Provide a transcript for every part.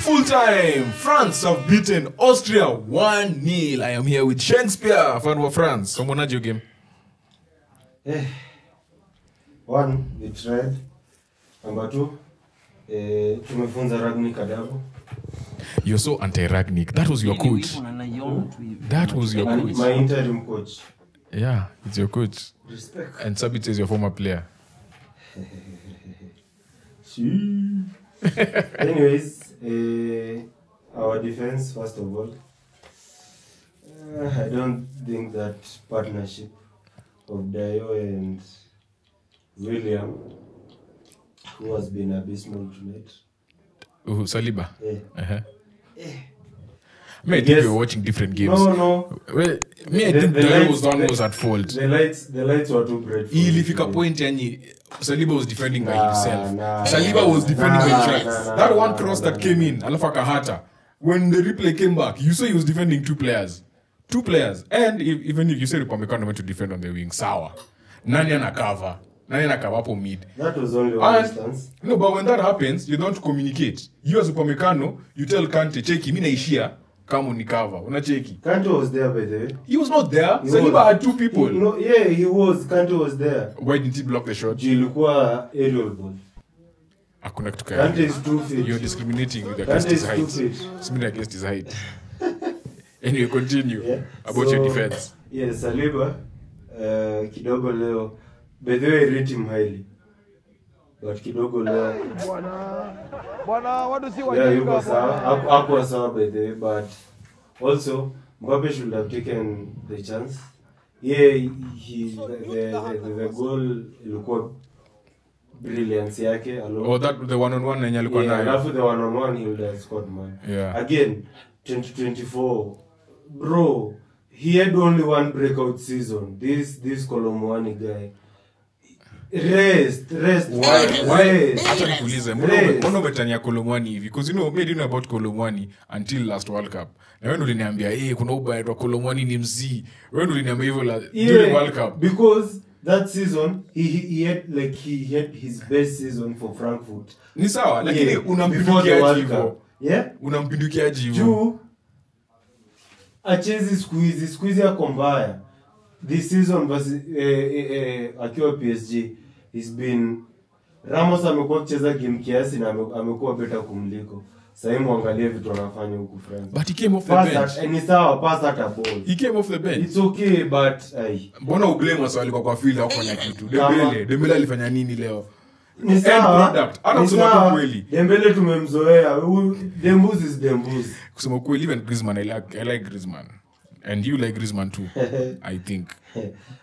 Full time, France have beaten Austria 1-0. I am here with Shakespeare, fan of France. Come on, how'd you game? One, they tried. Number two, tumefunza Ragnik adabu. You're so anti-Ragnik. That was your coach. That was your coach. My interim coach. Yeah, it's your coach. Respect. And Sabit is your former player. Anyways, our defense, first of all. I don't think that partnership of Dayo and William, who has been abysmal tonight. Oh, Saliba? Yeah. Uh-huh. I think we were watching different games. No. Well, I think Dayo was at fault. The lights were too bright. Saliba was defending by himself. Saliba was defending by himself. That one cross that came in, Alafa Kahata, when the replay came back, you saw he was defending two players. And even if you said Upamekano went to defend on the wing, Sawa. Nanyana cover. Mid. That was only one instance. No, but when that happens, you don't communicate. You as Upamecano, you tell Kanté, check him, Ishia, come on, Nikava, Unacheki. Kanté was there, by the way. He was not there. Saliba had two people. He was. Kanté was there. Why didn't he block the shot? Jilukwa aerial ball. Akuna kutuka. Kanté is 2 feet. You're discriminating against his height. It's mean against his height. Anyway, continue about your defense. Yes, Saliba, kidogo leo. By the way, I rate him highly. But kidogo leo. Yuko sawa. Hakuwa sawa by the way, but also Mbappe should have taken the chance. The goal ilikuwa brilliance yake alone. Oh, that the one-on-one yenye alikuwa nayo. Yeah, after the one-on-one he would have scored, man. Yeah. Again, 2024, bro, he had only one breakout season. This Kolo Muani guy. Rest. Why? Actually, kuuliza mbona betania Kolo Muani, because you know, made you know about Kolo Muani until last World Cup. Na wewe uliniambia, kuna ubaya wa Kolo Muani ni mzii. Wewe uliniambia hivyo during World Cup. Because that season he had his best season for Frankfurt. Ni sawa, lakini unampindukia hivyo. Yeah? Unampindukia hivyo. Juu achezi squeeze ya kombaya. This season versus akiwa PSG has been Ramos amekuwa kucheza game kiasi na amekuwa better kumliko. Sasa hivi muangalie vitu anafanya huko France. But he came off the bench. And it's our pass at a ball. He came off the bench. It's okay but mbona ublame wasa alikuwa kwa field hapo na kitu. Dembele alifanya nini leo? Ni sawa product. Ana kusema kwa kweli. Dembele tumemzoea. Dembuzi is dembuzi. Kusema kweli even Griezmann I like Griezmann. And you like Griezmann too, I think.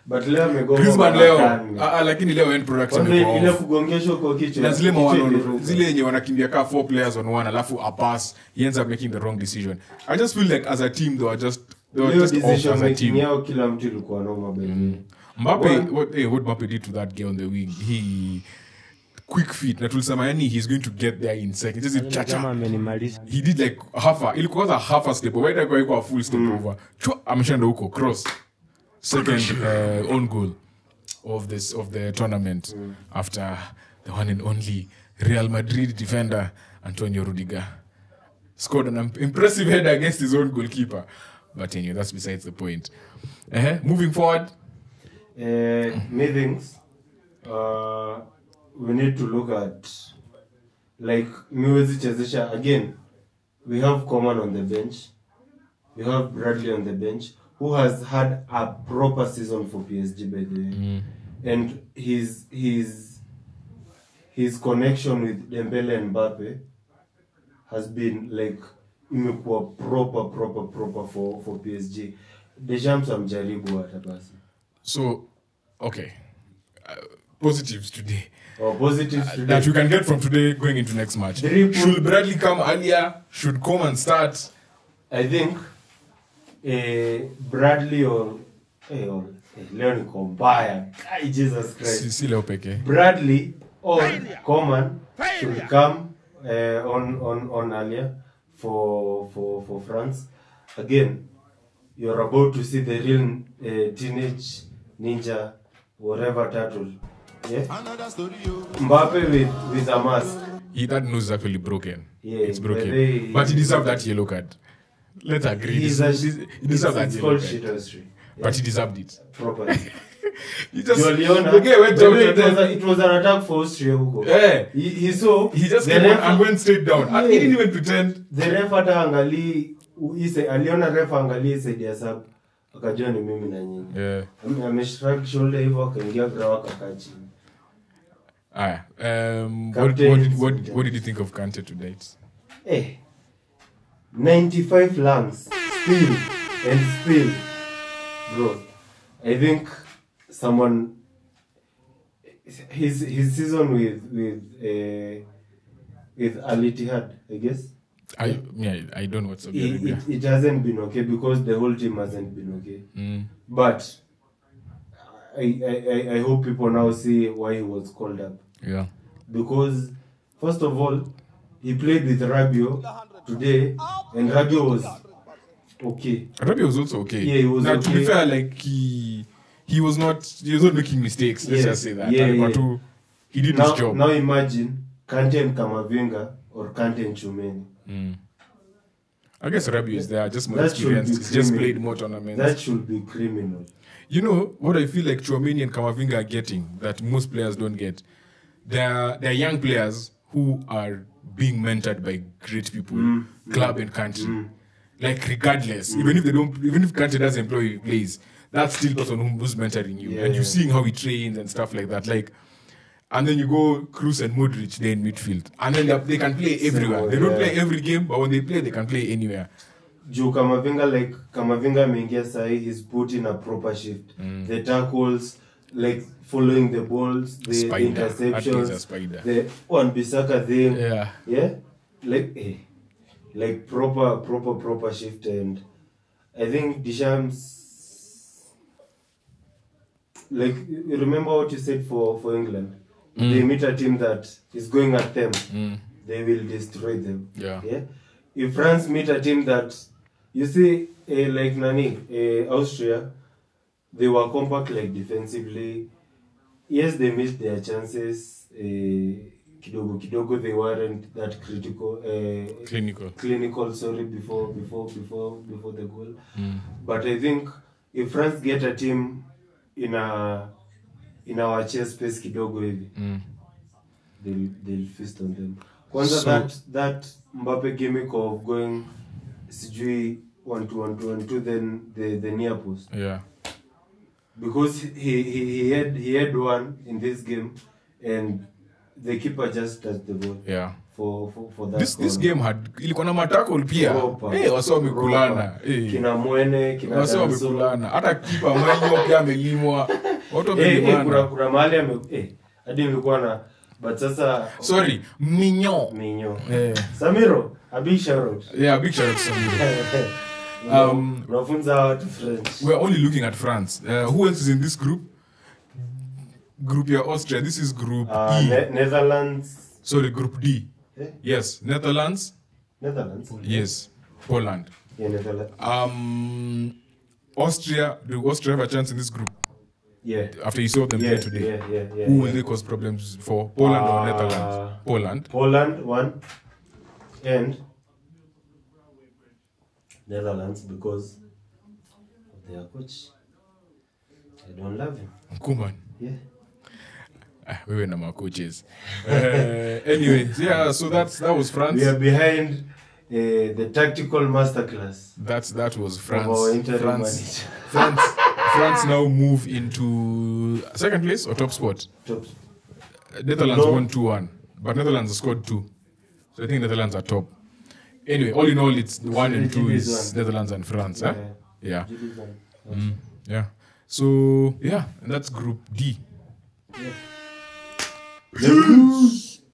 But Leo me go. Griezmann Leo. Lakini Leo end product ni kwa. Ile kugongesho kwa kichwa. Lazima wanaona zile yenye wanakimbia ka 4 players on one alafu a pass, he ends up making the wrong decision. I just feel like as a team they were just decision making yao kila mtu alikuwa noma baby. Mbappe what Mbappe did to that guy on the wing. He quick feet. Na tulisema yani he's going to get there in seconds. Just it chacha. He did like half a step. Why did I go a full step over? Ameshaenda huko cross. Second own goal of the tournament after the one and only Real Madrid defender Antonio Rudiger scored an impressive header against his own goalkeeper. But anyway, that's besides the point. Moving forward, meetings. We need to look at, like, again, we have Coman on the bench. We have Bradley on the bench, who has had a proper season for PSG, by the way. And his connection with Dembele and Mbappe has been, like, proper for PSG. Deschamps amjaribu atabasi. So, okay. Positives today. That you can get from today going into next match. Should Bradley come earlier? Should Coman start? I think Bradley or Leone Kombaya. Jesus Christ. Bradley or Coman should come on earlier for France. Again, you're about to see the real teenage ninja, whatever turtle. Yeah. Mbappe with a mask. that nose is actually broken. Yeah, it's broken. But he deserved that yellow card. Let's agree. He deserved that yellow card. But he deserved it. Properly. He just, it was an attack for Austria. Yeah. He just came on and went straight down. Yeah. He didn't even pretend. The ref at Angali, he said, Aliona ref Angali said, yes, sir. Yeah. I'm a shrug shoulder, I can get Grawakachi. Ah, what did you think of Kanté to date? Hey, 95 lands, spill and spill, bro. I think someone his season with Ali Tihad, I guess. I don't know what's up. It hasn't been okay because the whole team hasn't been okay. Mm. But I hope people now see why he was called up. Yeah. Because first of all, he played with Rabiot today, and Rabiot was okay. Rabiot was also okay. Yeah, he was now, okay. To be fair, like he was not making mistakes. Let's just say that. He did his job. Now imagine Kanté and Kamavinga or Kanté and Chumeni. Mm. I guess Rabiot is there, just more experience. He's just played more tournaments. That should be criminal. You know what I feel like Chouameni and Kamavinga are getting that most players don't get? They are young players who are being mentored by great people, club and country. Like regardless, even if country doesn't employ you, plays, that's still person who's mentoring you, and you're seeing how he trains and stuff like that. Like, and then you go Cruz and Modric there in midfield, and then they can play everywhere. They don't play every game, but when they play, they can play anywhere. Joe Kamavinga, like Kamavinga Mengiasai, he's put in a proper shift. The tackles, like following the balls, the interceptions, the Wan-Bissaka thing. Yeah. Like proper shift. And I think Deschamps, like, remember what you said for England? They meet a team that is going at them. They will destroy them. Yeah. If France meet a team that, you see, like Austria, they were compact, like defensively. Yes, they missed their chances. Kidogo, they weren't that critical. Clinical. Sorry, before the goal. But I think if France get a team in our chess space, kidogo heavy, they'll feast on them. Kwanza, that Mbappe gimmick of going CG 1-2, then the near post. Yeah. Because he had one in this game, and the keeper just touched the ball. Yeah. For that. This game had ilikuwa na tackle pia. Eh, wasao mikulana. Kina Mwene, kina wasao mikulana. Hata keeper mwenyewe pia amelimwa. Watu wamelimana. Kuna mahali hadi nilikuwa na. But sasa, sorry, Mignon. Yeah. Samiro, a big shout out. Yeah, a big shout out to Samiro. We're only looking at France. Who else is in this group? Group here, Austria. This is Group E. Netherlands. Sorry, Group D. Eh? Yes, Netherlands. Poland. Yes, Poland. Yeah, Netherlands. Austria. Do Austria have a chance in this group? Yeah. After you saw them play today, who will they cause problems for? Poland or Netherlands? Poland. Poland one, and Netherlands because of their coach. I don't love him. Koeman. Yeah. We were number coaches. Anyway, so that was France. We are behind the tactical masterclass. That was France. Of our interim manager. France now move into second place or top spot? Top. Netherlands won 2-1, but Netherlands scored 2. So I think Netherlands are top. Anyway, all in all, it's 1 and 2 is Netherlands and France. Yeah. Huh? Yeah. Yeah. So, and that's Group D. Yeah. Peace.